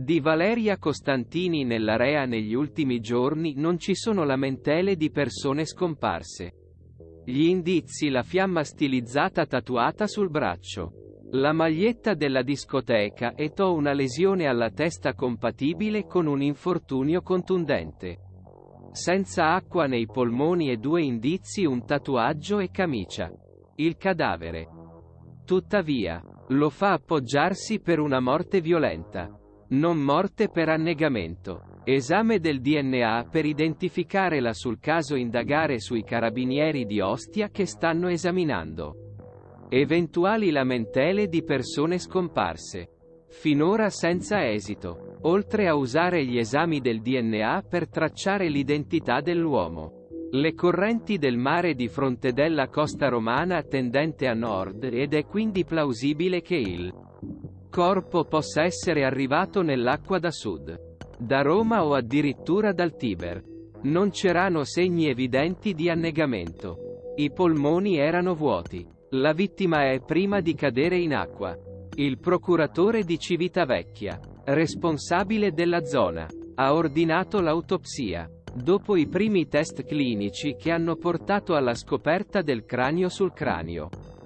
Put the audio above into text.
Di Valeria Costantini nell'area negli ultimi giorni non ci sono lamentele di persone scomparse. Gli indizi: la fiamma stilizzata tatuata sul braccio, la maglietta della discoteca Etò, una lesione alla testa compatibile con un infortunio contundente. Senza acqua nei polmoni e 2 indizi: un tatuaggio e camicia. Il cadavere, tuttavia, lo fa appoggiarsi per una morte violenta. Non morte per annegamento. Esame del DNA per identificarla sul caso. Indagare sui Carabinieri di Ostia che stanno esaminando eventuali lamentele di persone scomparse. Finora senza esito, oltre a usare gli esami del DNA per tracciare l'identità dell'uomo. Le correnti del mare di fronte della costa romana tendente a nord, ed è quindi plausibile che il corpo possa essere arrivato nell'acqua da sud, da Roma o addirittura dal Tiber. Non c'erano segni evidenti di annegamento. I polmoni erano vuoti. La vittima è prima di cadere in acqua. Il procuratore di Civitavecchia, responsabile della zona, ha ordinato l'autopsia. Dopo i primi test clinici che hanno portato alla scoperta del cranio sul cranio